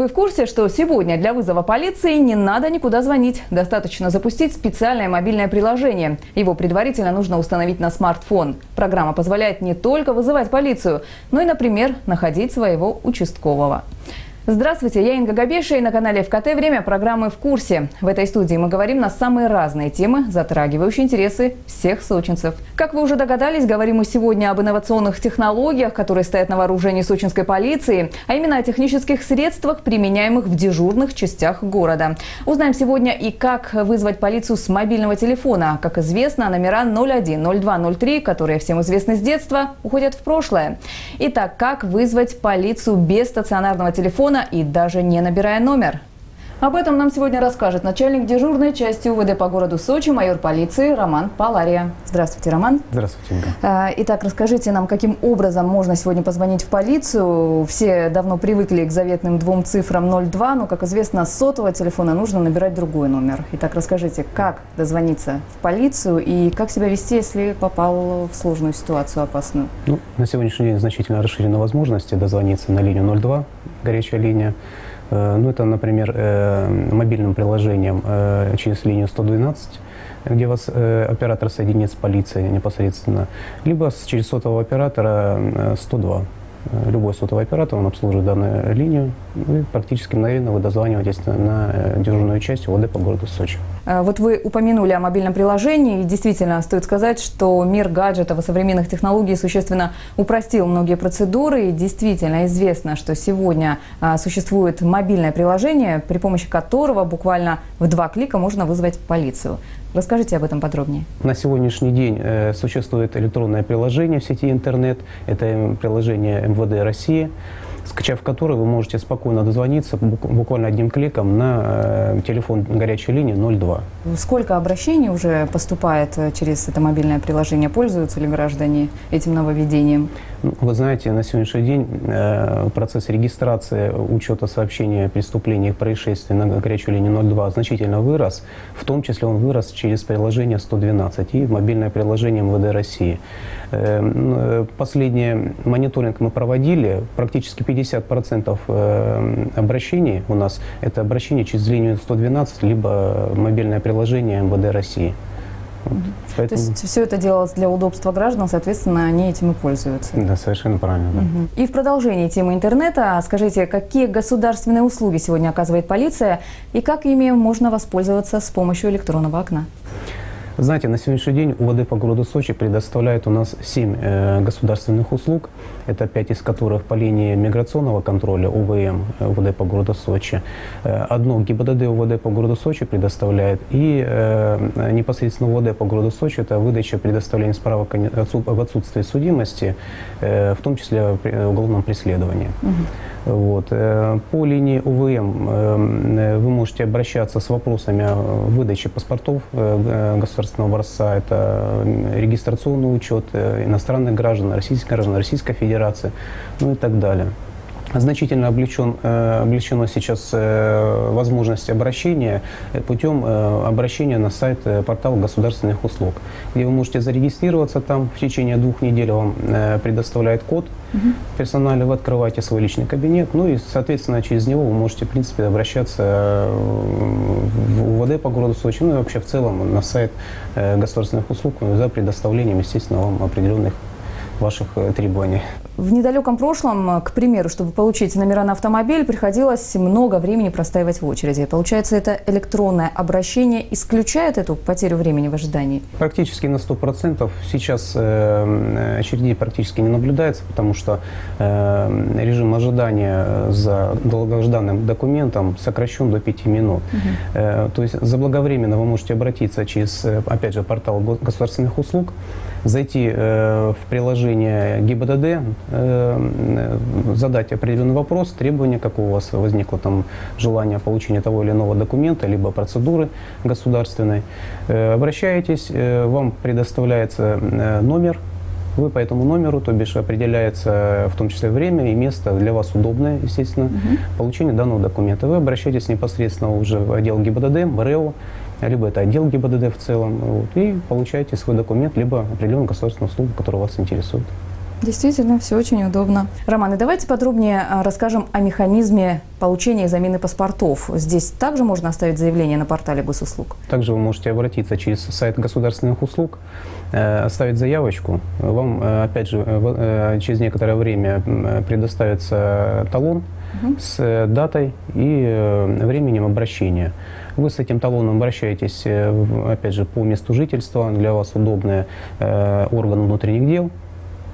Вы в курсе, что сегодня для вызова полиции не надо никуда звонить. Достаточно запустить специальное мобильное приложение. Его предварительно нужно установить на смартфон. Программа позволяет не только вызывать полицию, но и, например, находить своего участкового. Здравствуйте, я Инга Габешия и на канале ВКТ время программы «В курсе». В этой студии мы говорим на самые разные темы, затрагивающие интересы всех сочинцев. Как вы уже догадались, говорим мы сегодня об инновационных технологиях, которые стоят на вооружении сочинской полиции, а именно о технических средствах, применяемых в дежурных частях города. Узнаем сегодня и как вызвать полицию с мобильного телефона. Как известно, номера 01, 02, 03, которые всем известны с детства, уходят в прошлое. Итак, как вызвать полицию без стационарного телефона и даже не набирая номер? Об этом нам сегодня расскажет начальник дежурной части УВД по городу Сочи, майор полиции Роман Палария. Здравствуйте, Роман. Здравствуйте, Инга. Итак, расскажите нам, каким образом можно сегодня позвонить в полицию. Все давно привыкли к заветным двум цифрам 02, но, как известно, с сотового телефона нужно набирать другой номер. Итак, расскажите, как дозвониться в полицию и как себя вести, если попал в сложную ситуацию, опасную? Ну, на сегодняшний день значительно расширены возможности дозвониться на линию 02, горячая линия. Ну, это, например, мобильным приложением через линию 112, где вас оператор соединит с полицией непосредственно, либо через сотового оператора 102. Любой сотовый оператор, он обслуживает данную линию, и практически мгновенно вы дозваниваетесь на дежурную часть УВД по городу Сочи. Вот вы упомянули о мобильном приложении, и действительно стоит сказать, что мир гаджетов и современных технологий существенно упростил многие процедуры, и действительно известно, что сегодня существует мобильное приложение, при помощи которого буквально в 2 клика можно вызвать полицию. Расскажите об этом подробнее. На сегодняшний день существует электронное приложение в сети интернет. Это приложение МВД России, скачав которое вы можете спокойно дозвониться буквально одним кликом на телефон горячей линии 02. Сколько обращений уже поступает через это мобильное приложение? Пользуются ли граждане этим нововведением? Вы знаете, на сегодняшний день процесс регистрации, учета сообщений о преступлениях и происшествий на горячую линию 02 значительно вырос. В том числе он вырос через приложение 112 и мобильное приложение МВД России. Последний мониторинг мы проводили. Практически 50% обращений у нас – это обращение через линию 112, либо мобильное приложение МВД России. Вот. Поэтому... То есть все это делалось для удобства граждан, соответственно, они этим и пользуются. Да, совершенно правильно. Да. И в продолжении темы интернета, скажите, какие государственные услуги сегодня оказывает полиция и как ими можно воспользоваться с помощью электронного окна? Знаете, на сегодняшний день УВД по городу Сочи предоставляет у нас 7 государственных услуг, это 5 из которых по линии миграционного контроля УВМ УВД по городу Сочи, одно ГИБДД УВД по городу Сочи предоставляет, и непосредственно УВД по городу Сочи это выдача предоставления справок об отсутствии судимости, в том числе о уголовном преследовании. Вот. По линии УВМ вы можете обращаться с вопросами о выдаче паспортов государственных образца, это регистрационный учет иностранных граждан, Российской Федерации, ну и так далее. Значительно облегчено сейчас возможность обращения путем обращения на сайт портала государственных услуг, где вы можете зарегистрироваться там, в течение 2 недель вам предоставляет код персональный, вы открываете свой личный кабинет, ну и, соответственно, через него вы можете, в принципе, обращаться в УВД по городу Сочи, ну и вообще в целом на сайт государственных услуг за предоставлением, естественно, вам определенных ваших требований. В недалеком прошлом, к примеру, чтобы получить номера на автомобиль, приходилось много времени простаивать в очереди. Получается, это электронное обращение исключает эту потерю времени в ожидании? Практически на 100%. Сейчас очередей практически не наблюдается, потому что режим ожидания за долгожданным документом сокращен до 5 минут. То есть заблаговременно вы можете обратиться через, опять же, портал государственных услуг, зайти в приложение ГИБДД, задать определенный вопрос, требования, какое у вас возникло там желание получения того или иного документа, либо процедуры государственной. Обращаетесь, вам предоставляется номер, вы по этому номеру, то бишь определяется в том числе время и место для вас удобное, естественно, получение данного документа. Вы обращаетесь непосредственно уже в отдел ГИБДД, в РЭО, либо это отдел ГИБДД в целом, вот, и получаете свой документ, либо определенную государственную услугу, которая вас интересует. Действительно, все очень удобно. Роман, и давайте подробнее расскажем о механизме получения и замены паспортов. Здесь также можно оставить заявление на портале госуслуг. Также вы можете обратиться через сайт государственных услуг, оставить заявочку. Вам, опять же, через некоторое время предоставится талон с датой и временем обращения. Вы с этим талоном обращаетесь, опять же, по месту жительства, для вас удобный орган внутренних дел,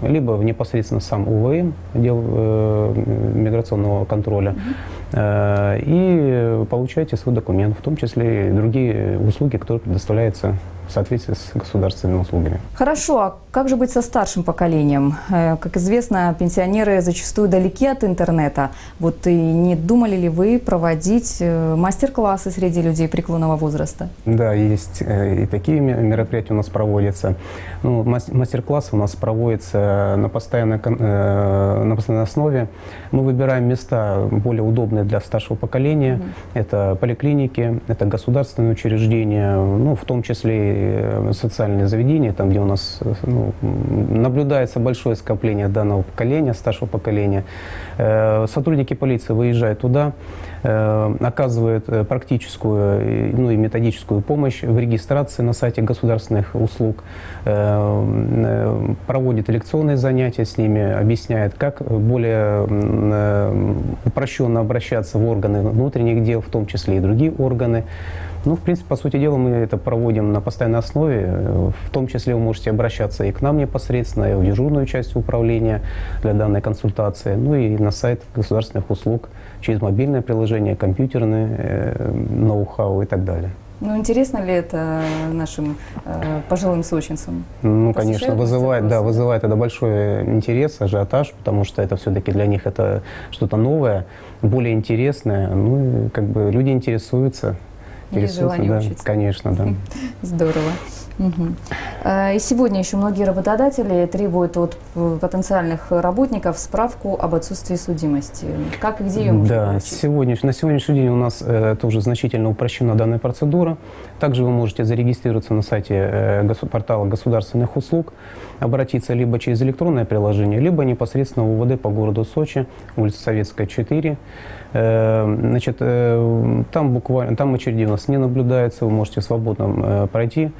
либо в непосредственно сам УВМ, отдел миграционного контроля, и получаете свой документ, в том числе и другие услуги, которые предоставляются в соответствии с государственными услугами. Хорошо, а как же быть со старшим поколением? Как известно, пенсионеры зачастую далеки от интернета. Вот и не думали ли вы проводить мастер-классы среди людей преклонного возраста? Да, есть и такие мероприятия у нас проводятся. Ну, мастер-классы у нас проводятся на постоянной основе. Мы выбираем места более удобные для старшего поколения. Это поликлиники, это государственные учреждения, ну, в том числе и социальные заведения, там, где у нас наблюдается большое скопление данного поколения, старшего поколения. Сотрудники полиции выезжают туда, оказывают практическую и методическую помощь в регистрации на сайте государственных услуг, проводят лекционные занятия с ними, объясняют, как более упрощенно обращаться в органы внутренних дел, в том числе и другие органы. Ну, в принципе, по сути дела, мы это проводим на постоянной основе. В том числе вы можете обращаться и к нам непосредственно, и в дежурную часть управления для данной консультации, ну и на сайт государственных услуг через мобильное приложение, компьютерные, ноу-хау и так далее. Ну, интересно ли это нашим пожилым сочинцам? Ну, конечно, вызывает это большой интерес, ажиотаж, потому что это все-таки для них это что-то новое, более интересное. Ну, как бы люди интересуются. Или желание учиться. Конечно, да. Здорово. И сегодня еще многие работодатели требуют от потенциальных работников справку об отсутствии судимости. Как и где ее можно получить? На сегодняшний день у нас тоже значительно упрощена данная процедура. Также вы можете зарегистрироваться на сайте портала государственных услуг, обратиться либо через электронное приложение, либо непосредственно в УВД по городу Сочи, улица Советская, 4. Значит, там очереди у нас не наблюдается, вы можете свободно пройти,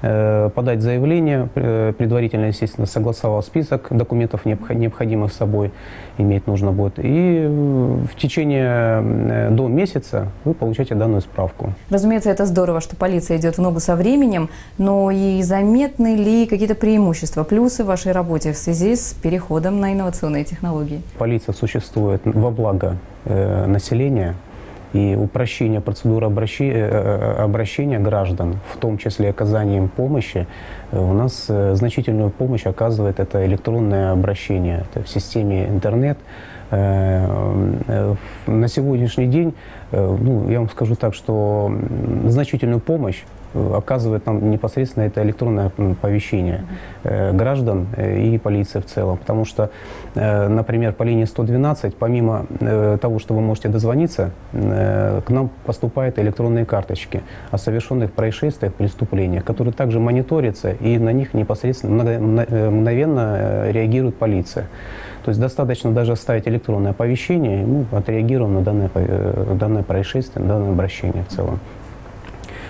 подать заявление, предварительно, естественно, согласовал список документов, необходимых с собой иметь нужно будет. И в течение до месяца вы получаете данную справку. Разумеется, это здорово, что полиция идет в ногу со временем, но и заметны ли какие-то преимущества, плюсы в вашей работе в связи с переходом на инновационные технологии? Полиция существует во благо населения. И упрощение процедуры обращения граждан, в том числе оказание им помощи, у нас значительную помощь оказывает это электронное обращение. Это в системе интернет. На сегодняшний день, ну, я вам скажу так, что значительную помощь оказывает нам непосредственно это электронное оповещение граждан и полиции в целом. Потому что, например, по линии 112, помимо того, что вы можете дозвониться, к нам поступают электронные карточки о совершенных происшествиях, преступлениях, которые также мониторятся, и на них непосредственно мгновенно реагирует полиция. То есть достаточно даже оставить электронное оповещение, и мы отреагируем на данное происшествие, на данное обращение в целом.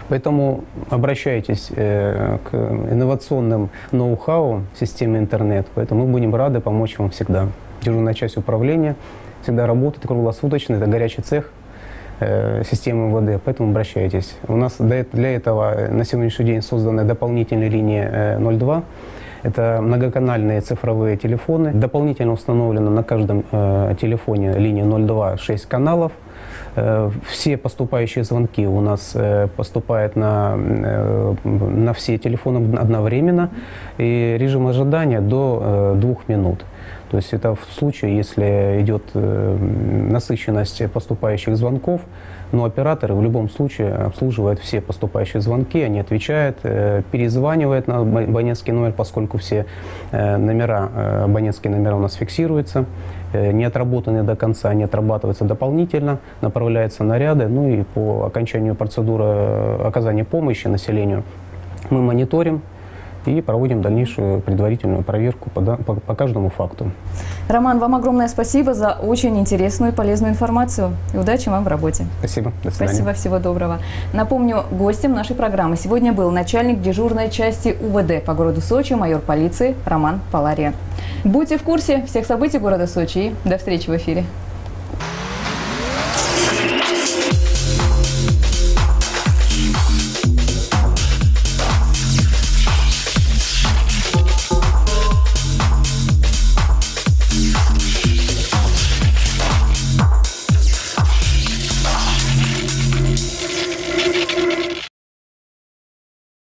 Поэтому обращайтесь к инновационным ноу-хау системе интернет. Поэтому мы будем рады помочь вам всегда. Дежурная часть управления всегда работает круглосуточно, это горячий цех системы МВД, поэтому обращайтесь. У нас для этого на сегодняшний день созданы дополнительные линии 02. Это многоканальные цифровые телефоны. Дополнительно установлено на каждом телефоне линии 02 6 каналов. Все поступающие звонки у нас поступают на все телефоны одновременно. И режим ожидания до 2 минут. То есть это в случае, если идет насыщенность поступающих звонков, но операторы в любом случае обслуживают все поступающие звонки, они отвечают, перезванивают на абонентский номер, поскольку все абонентские номера у нас фиксируются, не отработаны до конца, они отрабатываются дополнительно, направляются наряды, ну и по окончанию процедуры оказания помощи населению мы мониторим и проводим дальнейшую предварительную проверку по каждому факту. Роман, вам огромное спасибо за очень интересную и полезную информацию. И удачи вам в работе. Спасибо. До свидания. Спасибо, всего доброго. Напомню, гостем нашей программы сегодня был начальник дежурной части УВД по городу Сочи, майор полиции Роман Палария. Будьте в курсе всех событий города Сочи и до встречи в эфире.